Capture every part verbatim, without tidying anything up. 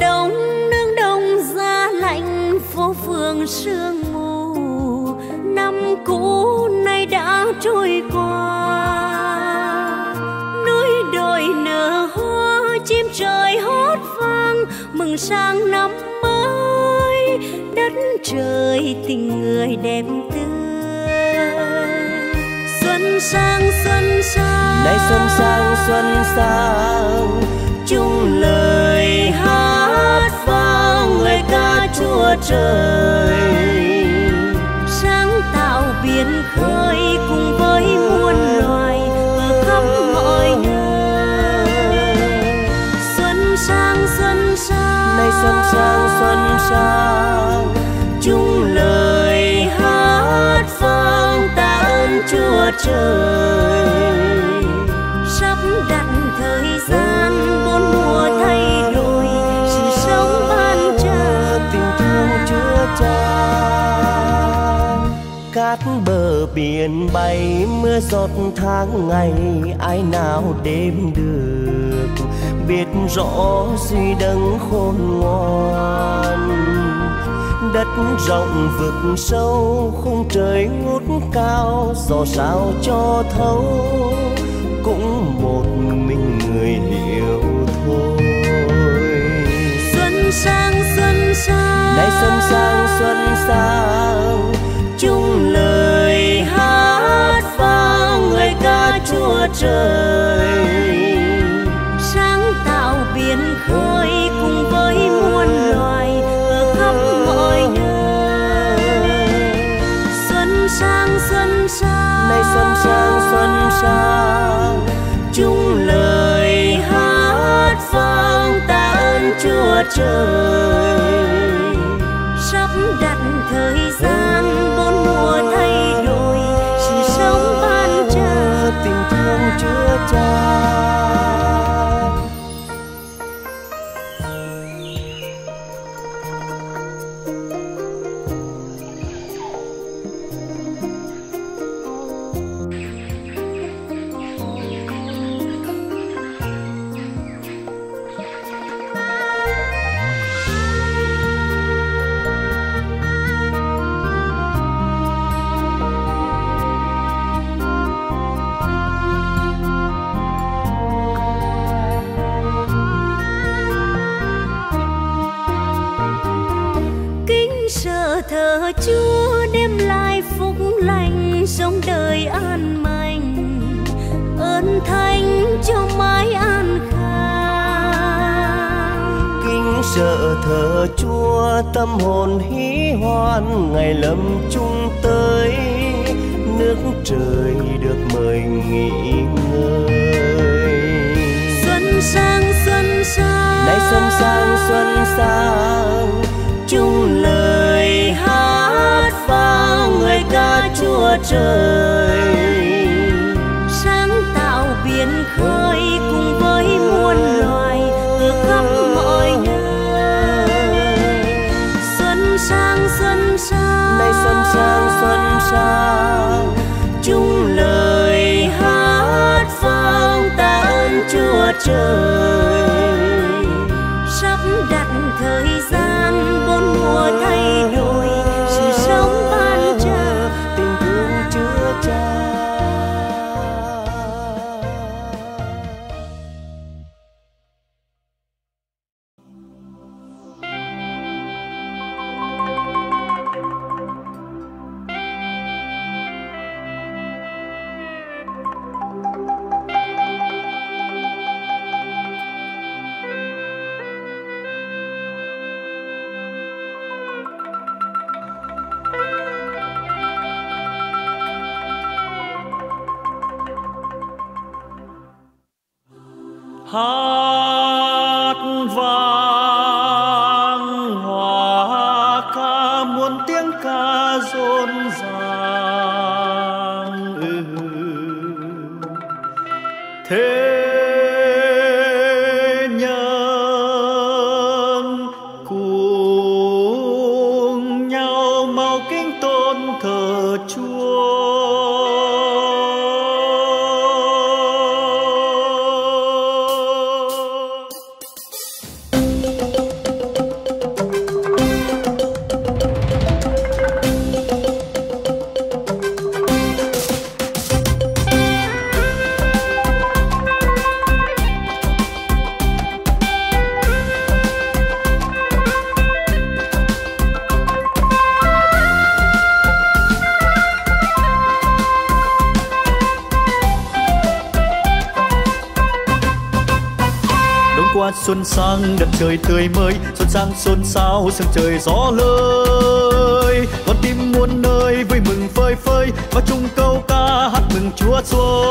đông nương đông giá lạnh, phố phường sương mù. Năm cũ nay đã trôi qua, núi đồi nở hoa, chim trời hót vang mừng sang năm mới. Đất trời tình người đẹp tươi, xuân sang xuân sang, nay xuân sang xuân sang, chung lời hát vang lời ca Chúa trời. Sáng tạo biển khơi cùng với muôn loài ở khắp mọi nơi. Xuân sang xuân sang, nay xuân sang xuân sang, chung lời hát vang tạ ơn Chúa trời. Sắp đặt thời gian bốn mùa thay đổi, sự sống ban trao tình thương Chúa Cha. Cát bờ biển bay mưa giọt tháng ngày, ai nào đếm được biết rõ duy đấng khôn ngoan. Đất rộng vực sâu, khung trời ngút cao, gió sao cho thấu cũng một mình người hiểu thôi. Xuân sang xuân sang, nay xuân sang xuân sang, chung lời hát vang lời ca Chúa trời. Sáng tạo biển khơi cùng với muôn loài ở khắp mọi nơi. Xuân sang xuân sang, nay xuân sang xuân sang, chung lời hát vang tạ ơn Chúa trời. Sắp đặt thời gian bốn mùa thay đổi, sự sống ban trao tình thương Chúa Cha. Thờ Chúa đem lại phúc lành, sống đời an lành, ơn thánh cho mãi an khang. Kính sợ thờ Chúa tâm hồn hí hoan, ngày lâm chung tới nước trời được mời nghỉ ngơi. Xuân sang xuân sang, nay xuân sang xuân sang, chung lời hát vang lời ca Chúa trời. Sáng tạo biển khơi cùng với muôn loài ở khắp mọi nơi. Xuân sang xuân sang, nay xuân sang xuân sang, chung lời hát vang tạ ơn Chúa trời. Sắp đặt thời gian bốn mùa thay đổi, sự sống ban trao tình thương Chúa Cha. Hát vang hòa ca muôn tiếng ca rộn ràng, ừ. Thế nhân cùng nhau mau kính tôn thờ Chúa. Thank you. hoa xuân sang đất trời tươi mới, xuân sang xuân sao sương trời gió lơi, con tim muôn nơi vui mừng phơi phới và chung câu ca hát mừng Chúa xuân.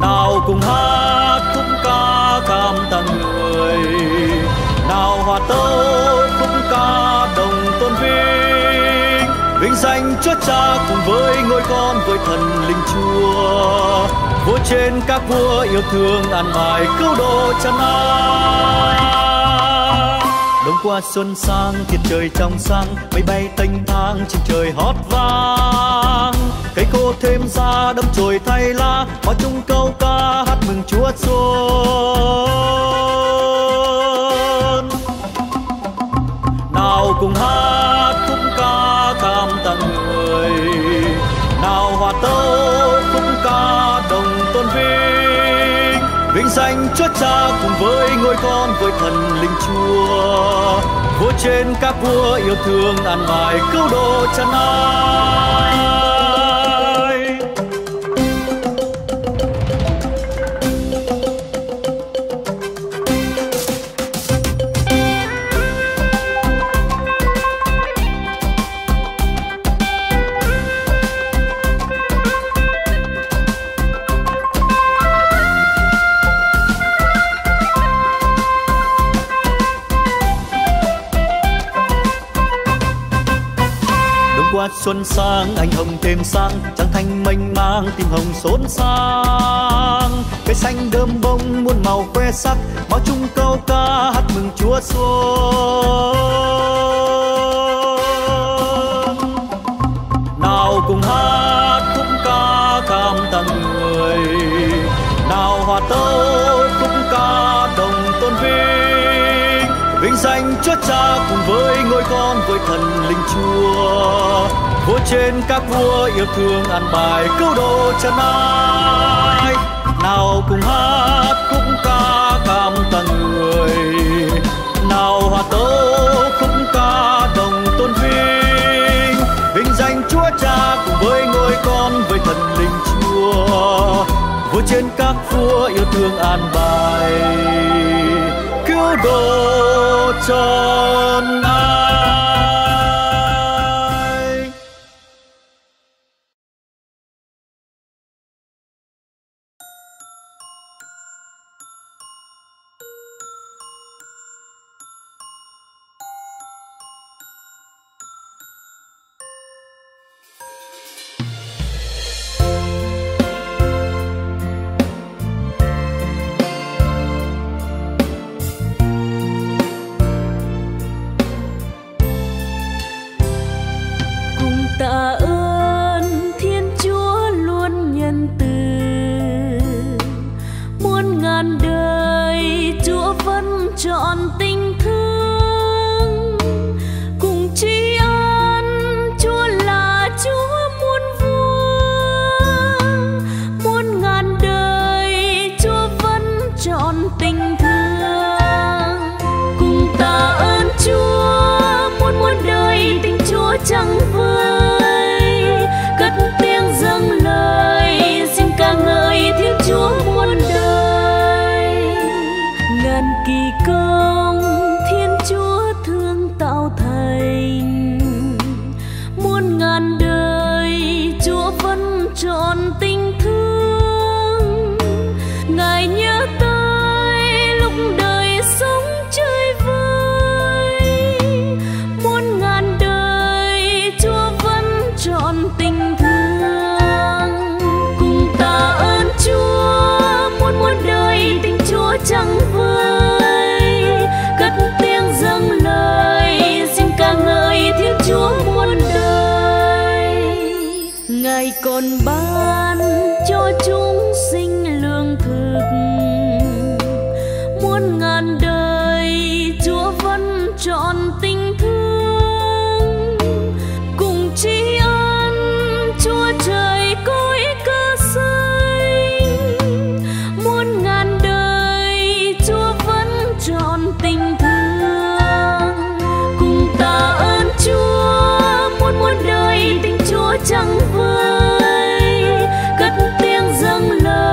Nào cùng hát khúc ca cảm tạ người, nào hòa tấu khúc ca đồng tôn vinh vinh danh Chúa Cha cùng với ngôi con với thần linh Chúa, vua trên các vua yêu thương an bài cứu độ trần ai. Đông qua xuân sang tiết trời trong sáng, mây bay tênh thang trên trời hót vang, cây khô thêm ra đâm chồi thay lá và chung câu ca hát mừng Chúa xuân. Nào cùng hát khúc ca cảm tạ người, nào hòa tấu khúc ca đồng tôn vinh vinh danh Chúa Cha cùng với ngôi con với thần linh Chúa, vua trên các vua yêu thương an bài cứu độ trần ai. Xuân sang anh hồng thêm sang, trăng thanh mênh mang tim hồng xốn sang, cây xanh đơm bông muôn màu khoe sắc báo chung câu ca hát mừng Chúa xuân. Nào cùng hát khúc ca cảm tạ người, nào hòa tấu khúc ca đồng tôn vinh vinh danh Chúa Cha cùng với ngôi con với thần linh Chúa, vua trên các vua yêu thương an bài cứu độ trần ai. Nào cùng hát khúc ca cảm tạ người, nào hòa tấu khúc ca đồng tôn vinh vinh danh Chúa Cha cùng với ngôi con với thần linh Chúa, vua trên các vua yêu thương an bài cứu độ trần ai. Chẳng vơi cất tiếng dâng lời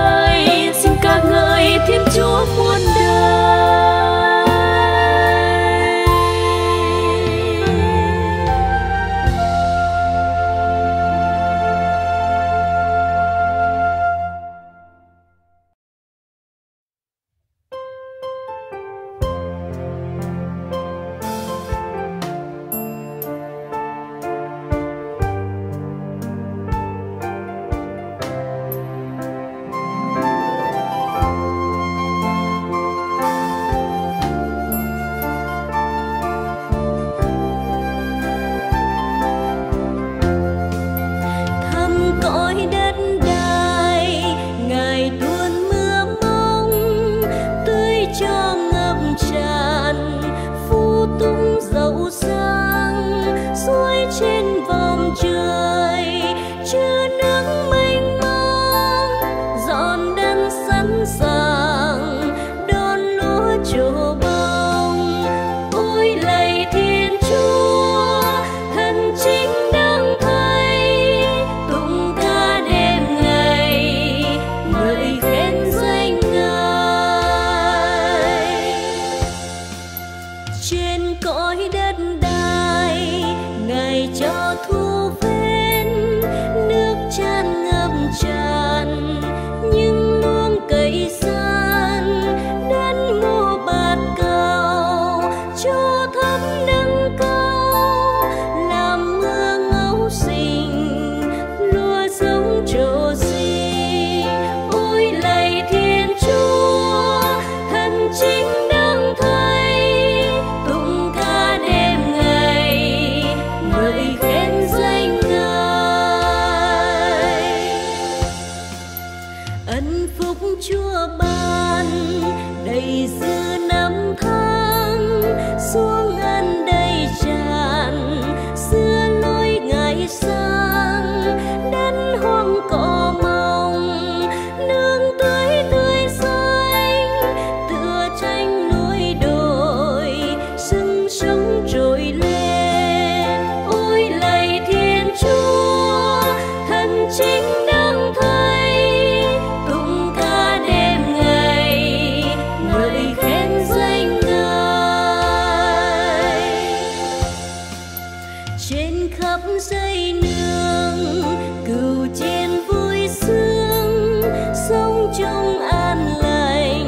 trên khắp dây nương, cừu trên vui sướng, sông trong an lành,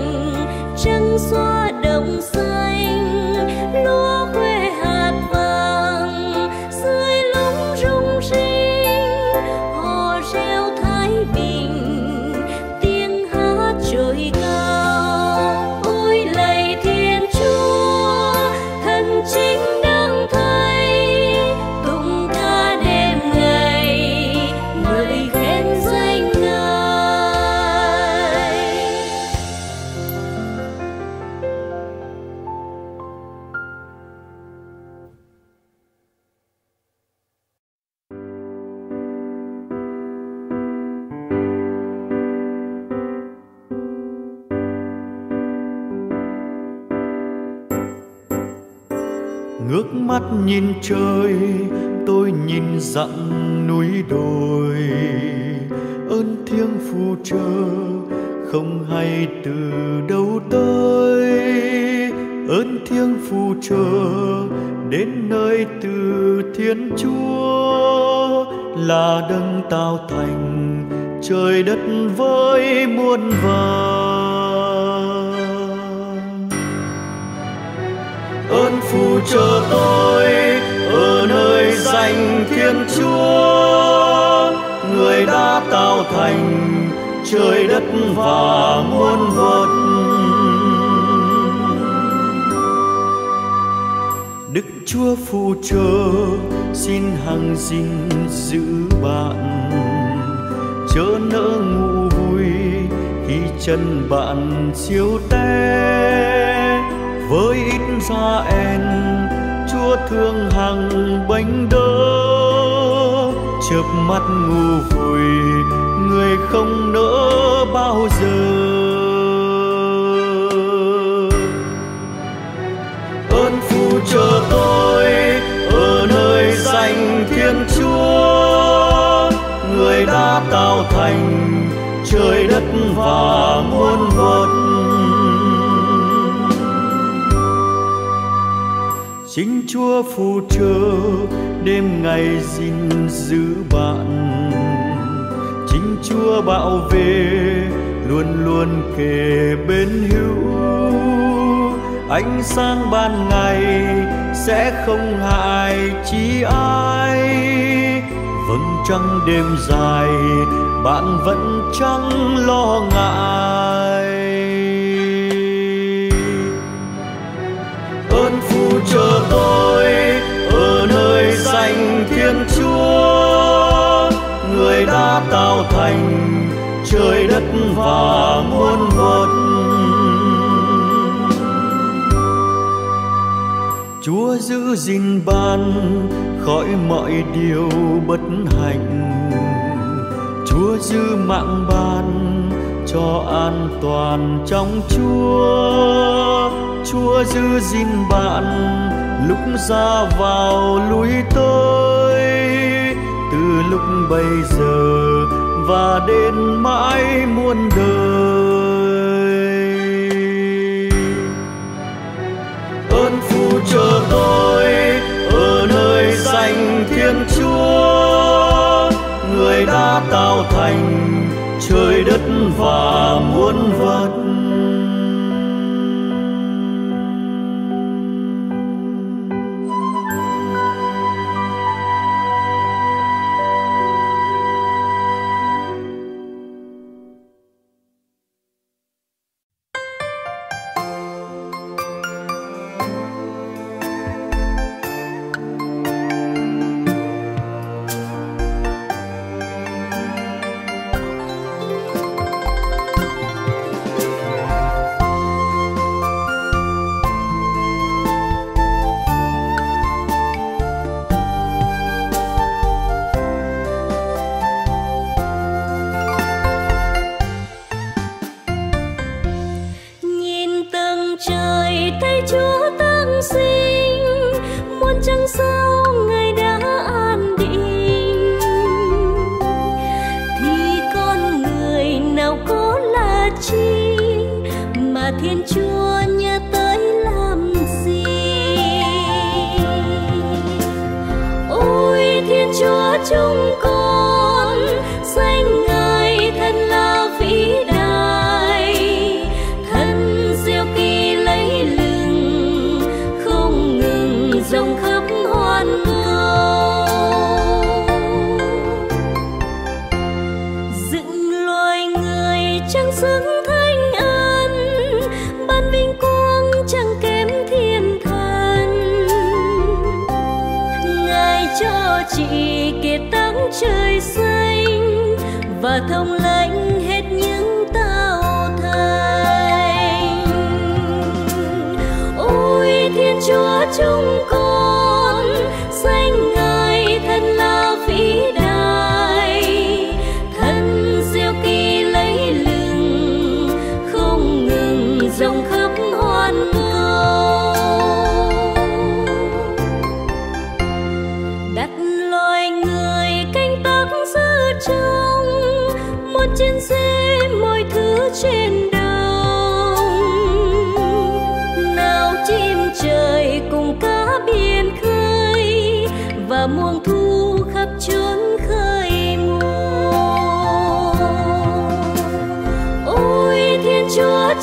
trăng xoa đồng xanh, lúa quê hạt vàng, dưới lúng rung rinh, hò reo Thái Bình, tiếng hát trội cao. Ôi lạy Thiên Chúa, thần chính đang thấy, tụng ca đêm ngày, ngợi khen danh Ngài. Ngước mắt nhìn trời, tôi nhìn dặn núi đồi, ơn thiêng phù trợ không hay từ đâu tới, ơn thiêng phù trợ đến nơi từ Thiên Chúa, là đấng tạo thành trời đất với muôn vàn. Ơn phù trợ tôi ở nơi danh Thiên Chúa, người đã tạo thành trời đất và muôn vật. Đức Chúa phù trợ xin hằng gìn giữ bạn, chớ nỡ ngủ vui khi chân bạn siêu té. Với ít gia em Chúa thương hằng bánh đỡ, chợp mắt ngủ vùi người không nỡ bao giờ. Ơn phù trợ tôi ở nơi danh Thiên Chúa, người đã tạo thành trời đất và muôn vật. Chính Chúa phù trợ đêm ngày gìn giữ bạn, chính Chúa bảo vệ luôn luôn kề bên hữu, ánh sáng ban ngày sẽ không hại chi ai, vầng trăng đêm dài bạn vẫn chẳng lo ngại. Ơn phù trợ tôi ở nơi danh Thiên Chúa, người đã tạo thành trời đất và muôn vật. Chúa giữ gìn ban khỏi mọi điều bất hạnh, Chúa giữ mạng ban cho an toàn trong Chúa. Chúa giữ gìn bạn lúc ra vào lui tới, từ lúc bây giờ và đến mãi muôn đời. Ơn phù trợ tôi ở nơi danh Thiên Chúa, người đã tạo thành trời đất và muôn vật. Tới làm gì? Ôi Chúa chúng con, danh Ngài thật là vĩ đại, thật diệu kỳ lấy lừng, không ngừng rộng khắp hoan cầu. Dựng loài người chẳng xứng thanh ân, ban vinh quang chẳng kém thiên thần. Ngài cho chỉ kiệt tác trời xanh và thông lãnh hết những tạo thành. Ôi Thiên Chúa chúng con, danh Ngài thật là vĩ đại, thật diệu kỳ lấy lừng, không ngừng rộng khắp hoan cầu. Đặt loài người canh tác giữa trông, một trên dê mọi thứ trên đồng, nào chim trời cùng cá biển khơi, và muông thu khắp chốn khơi mùa. Ôi Thiên Chúa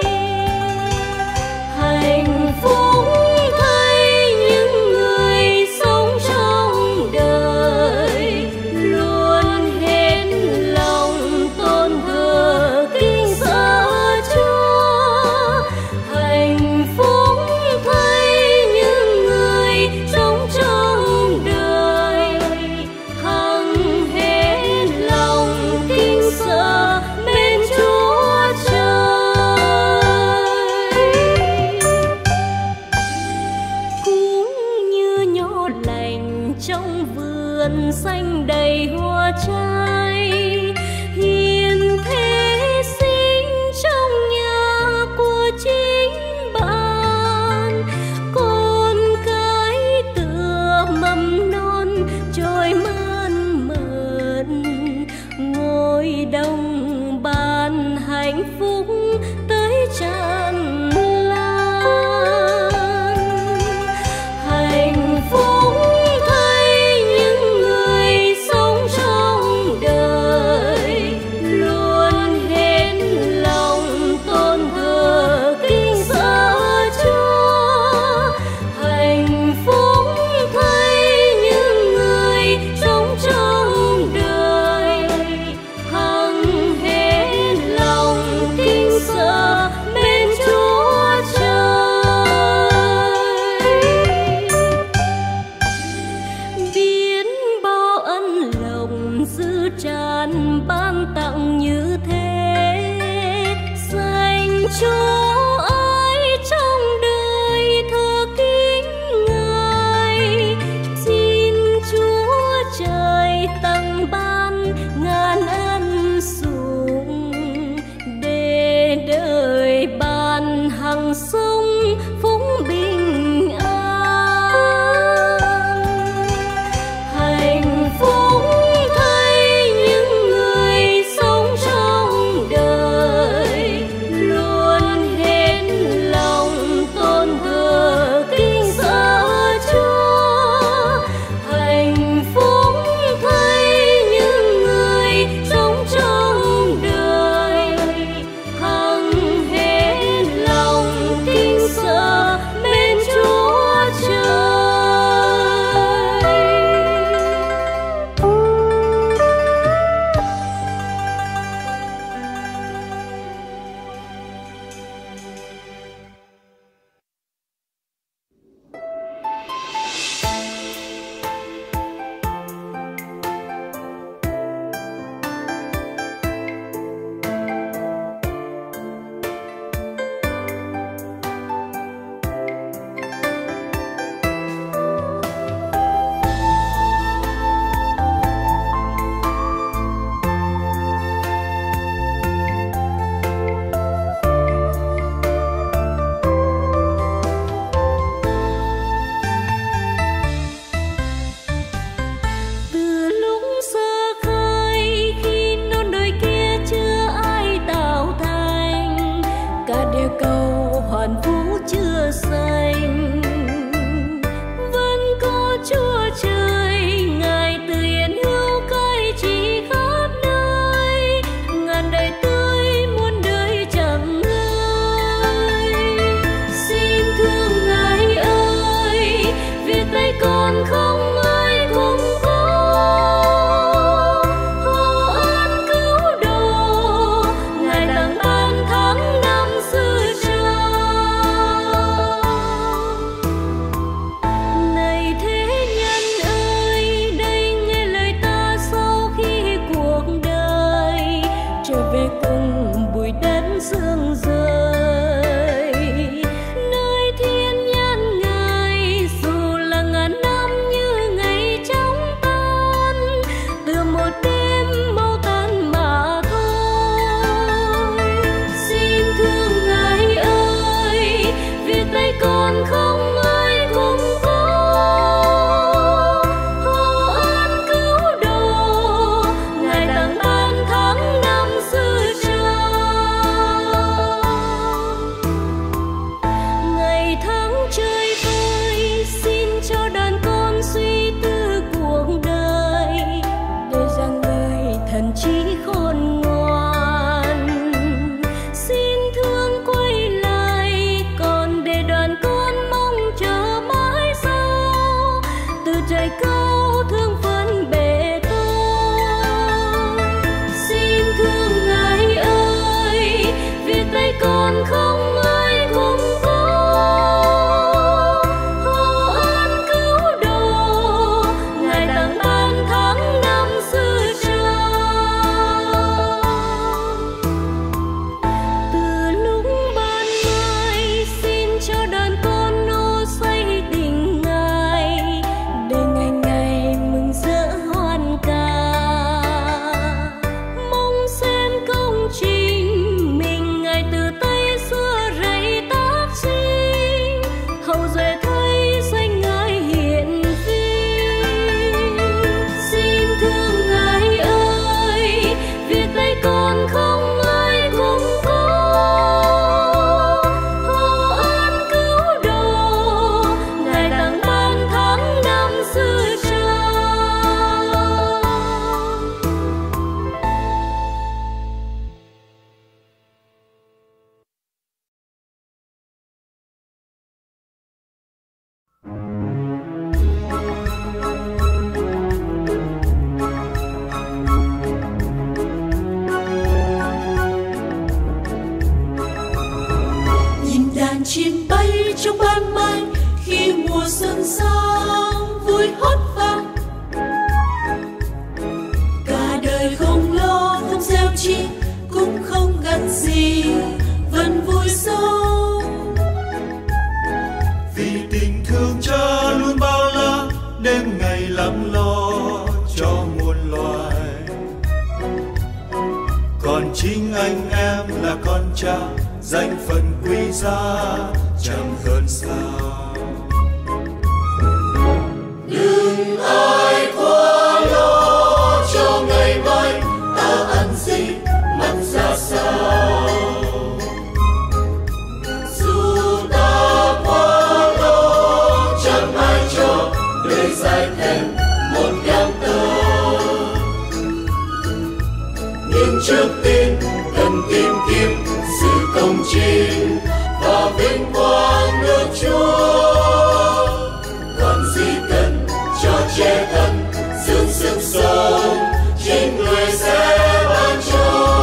Hạnh phúc nơi thiên nhãn Ngài, dù là ngàn năm như trời câu thương vẫn bề tôi. Xin thương ngài ơi, việc đây còn không ai cũng có. Hô an cứu độ, ngài tặng ban tháng năm xưa trao. Từ lúc ban mai, xin cho đời con nô say tình ngài, để ngày ngày mừng rỡ hoan ca. Mong xem công trình mình ngài từ tay xưa rẫy tác sinh, hậu duệ thấy danh ngài hiển vinh. Xin thương ngài ơi, việc đây còn không ai cũng có. Hô an cứu độ, ngài tặng ban tháng năm xưa trao. Nhìn đàn chim bay trong ban mai, khi mùa xuân sang vui hót vang. Cả đời không lo không gieo chi, cũng không gặt gì vẫn vui sống. Vì tình thương cha luôn bao la, đêm ngày lắng lo cho muôn loài. Còn chính anh em là con cha, danh phận quý giá chẳng hơn sao. Đừng ai quá lo cho ngày mai ta ăn gì mặc ra sao. Dù ta quá lo chẳng ai cho đời dài thêm một đám tơ. Nhưng trước tiên cần tìm kiếm sự công chính và vinh quang nước Chúa. Còn gì cần cho che thân, giữ sức sống chính người sẽ ban cho.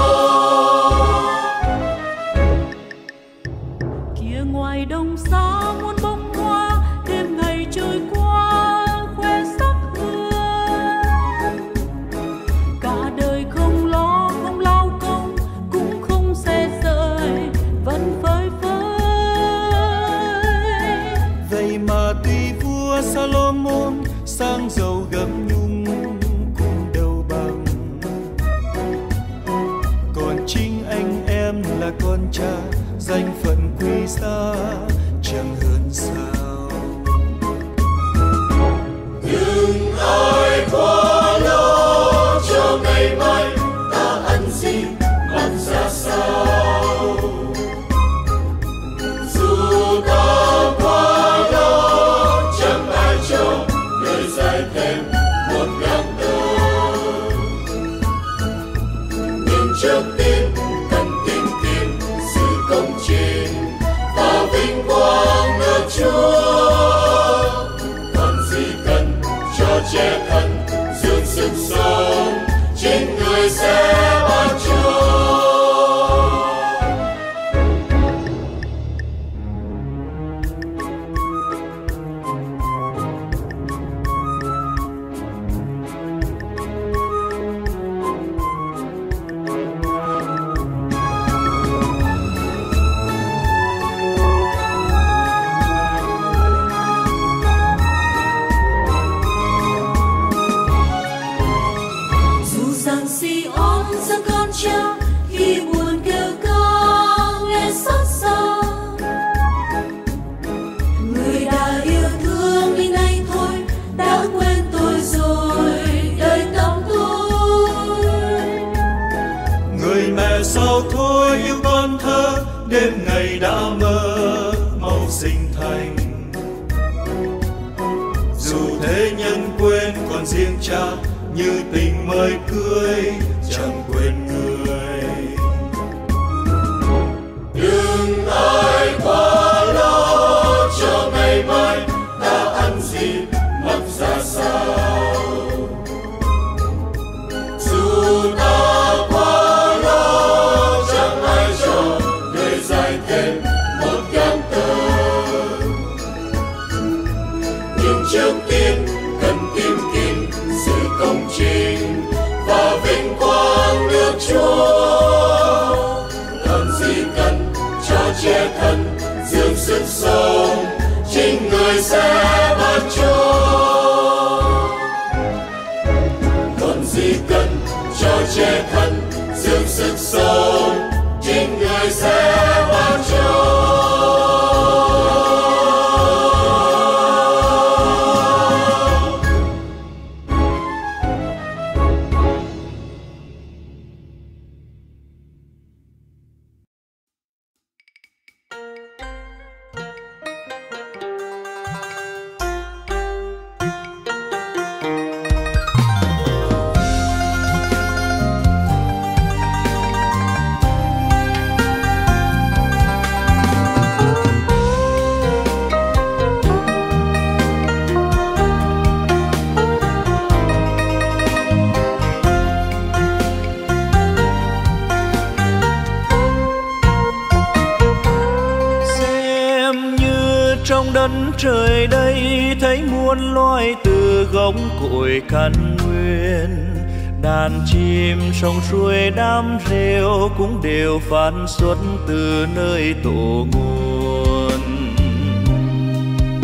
Kia ngoài đồng xa muôn bông hoa, đêm ngày trôi qua khoe sắc hương. Cả đời không lo không lao công, cũng không xe sợi vẫn phơi phới. Vậy mà tuy vua Salomon sang giàu gấm nhung cũng đầu bằng, còn chính anh em là con cha, danh phận quý giá chẳng hơn sao. Đừng ai quá lo cho ngày mai ta ăn gì mặc ra sao. Dù ta quá lo chẳng ai cho đời dài thêm một năm đâu. Nhưng trước tiên cần tìm kiếm sự công chính và vinh quang nước Chúa. Còn gì cần cho che thân, giữ sức sống chính người sẽ ban cho. Dù rằng si oan sang con cha, khi buồn kêu ca nghe xót xa. Người đã yêu thương đi nay thôi, đã quên tôi rồi đời tâm tôi. Người mẹ sao thôi yêu con thơ, đêm ngày đã mơ màu sinh thành. Dù thế nhân quên còn riêng cha, như tình mới cưới chẳng quên người. Đừng ai quá lo cho ngày mai ta ăn gì mặc ra sao. thiên cần tìm kiếm sự công chính và vinh quang nước Chúa. Làm gì cần cho che thân dương sức sống, chính người sẽ ban cho. Còn gì cần cho che thân dương sức sống, chính người sẽ ban cho. Trời đây thấy muôn loài từ gốc cội căn nguyên, đàn chim sông suối đám rêu cũng đều phát xuất từ nơi tổ nguồn.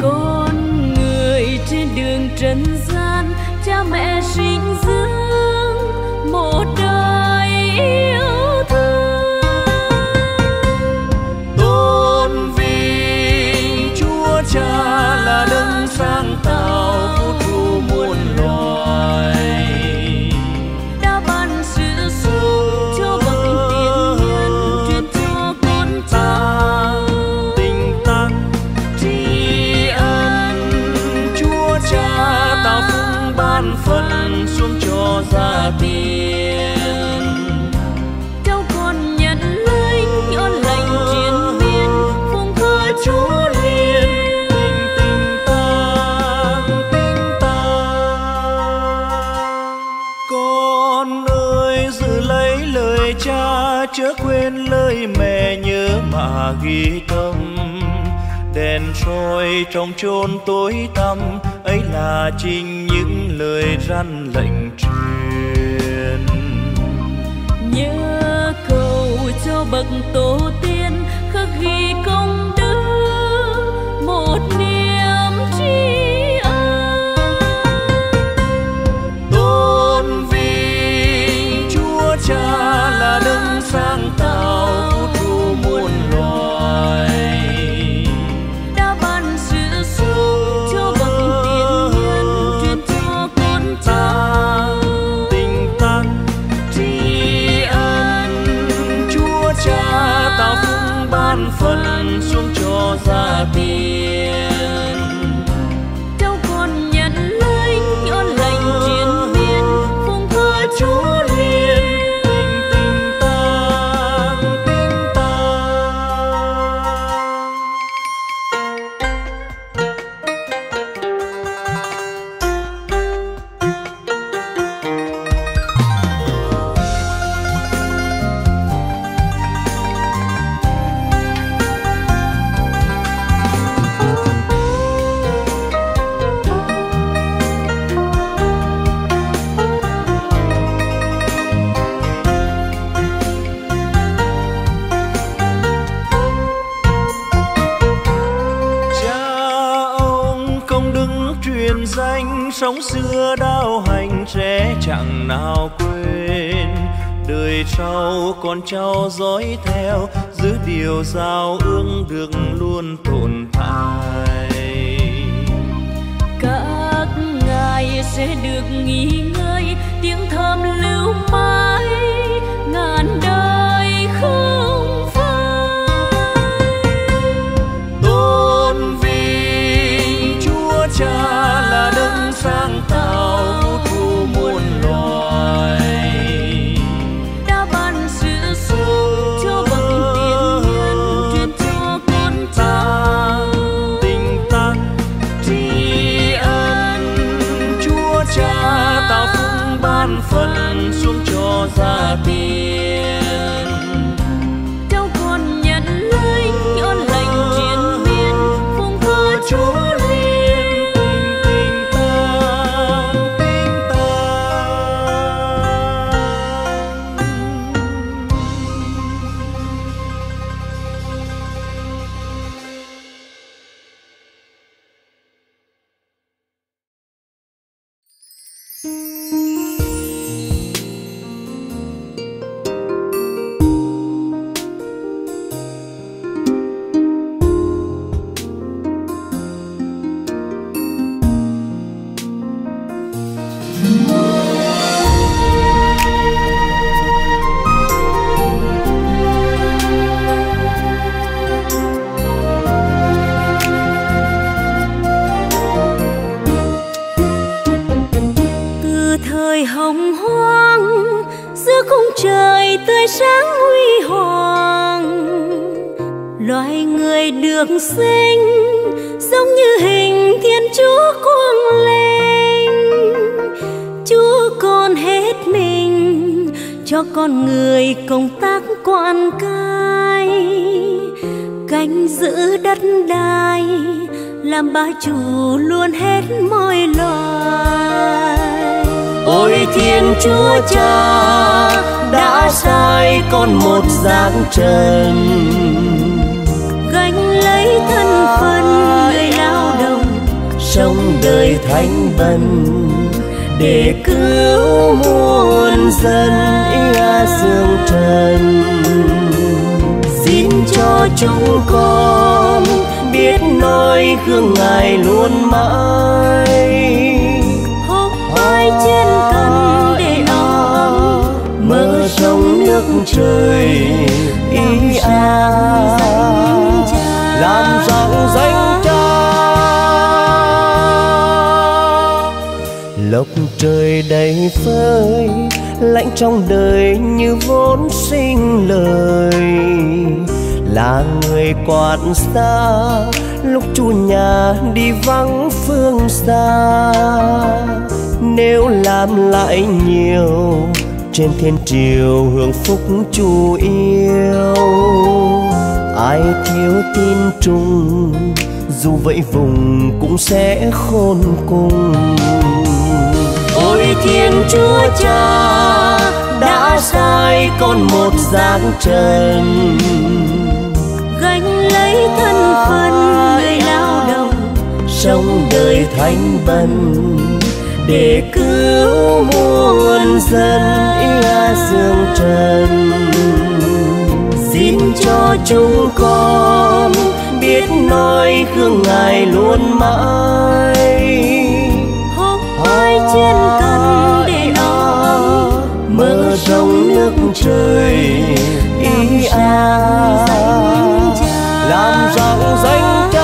Con người trên đường trần gian, cha mẹ sinh dưỡng một đời yêu thương. Cha là đấng sáng tạo vũ trụ muôn loài, đã ban sự sống cho bậc tiền nhân truyền cho con ta tình tăng tri ân. Chúa Cha tạo phúc ban phần xuống cho gia tiên. Chớ quên lời mẹ, nhớ mà ghi tâm. Đèn soi trong chốn tối tăm, ấy là chính những lời răn lệnh truyền. Nhớ cầu cho bậc tổ tiên khắc ghi công đức một niềm tri ân. Tôn vinh Chúa Cha là đấng sáng tạo vũ trụ muôn loài, đã ban sự sống cho bậc tiền nhân truyền cho con ta tình tăng tri ân. Chúa Cha tạo phúc ban phần xuống cho gia tiên. Sống xưa đạo hành trẻ chẳng nào quên, đời sau con cháu dõi theo, giữ điều giao ước được luôn tồn tại. Các ngài sẽ được nghỉ ngơi, tiếng thơm lưu mãi ngàn đời không phai. Tôn vinh Chúa Cha là đấng sáng tạo vũ trụ muôn loài, đã ban sự sống cho bậc tiền nhân truyền cho con ta tình tăng tri ân. Chúa Cha tạo phúc ban phần xuống cho gia tiên. Cháu con nhận lấy ơn lành truyền miên phung phơ Chúa. Tình ta trần gánh lấy thân phận người lao động trong đời thánh vân để cứu muôn dân Ia dương trần. Xin cho chúng con biết nói gương Ngài luôn mãi, hôm nay trên thân để áo mơ sông nước trời. Ý an làm rạng danh cha, lộc trời đầy phơi lạnh trong đời như vốn sinh lời, là người quạt xa lúc chủ nhà đi vắng phương xa. Nếu làm lại nhiều trên thiên triều hưởng phúc Chúa yêu, ai thiếu tin trung dù vậy vùng cũng sẽ khôn cùng. Ôi Thiên Chúa Cha đã sai con một dáng trần, gánh lấy thân phận người lao động trong đời thánh vân để cứu muôn dân Ia dương trần. Xin cho chúng con biết nói gương Ngài luôn mãi, hôm nay trên cánh để đó mơ sông nước trời. Ý an làm rạng danh cha,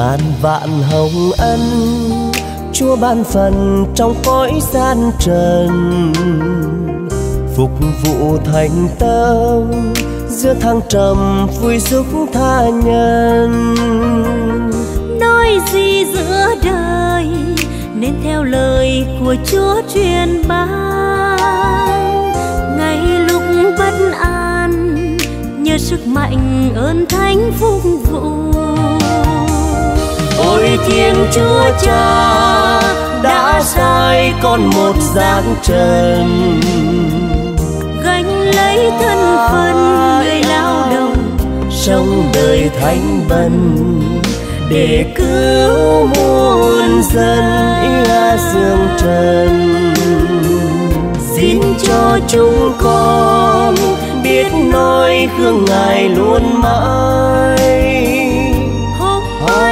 ngàn vạn hồng ân Chúa ban phần trong cõi gian trần, phục vụ thành tâm giữa thăng trầm vui giúp tha nhân. Nói gì giữa đời nên theo lời của Chúa truyền bá, ngay lúc bất an nhờ sức mạnh ơn thánh phục vụ. Ôi Thiên Chúa Cha đã sai con một dáng trần, gánh lấy thân phận người lao động trong đời thánh vân để cứu muôn dân Ia dương trần. Xin cho chúng con biết nói gương Ngài luôn mãi,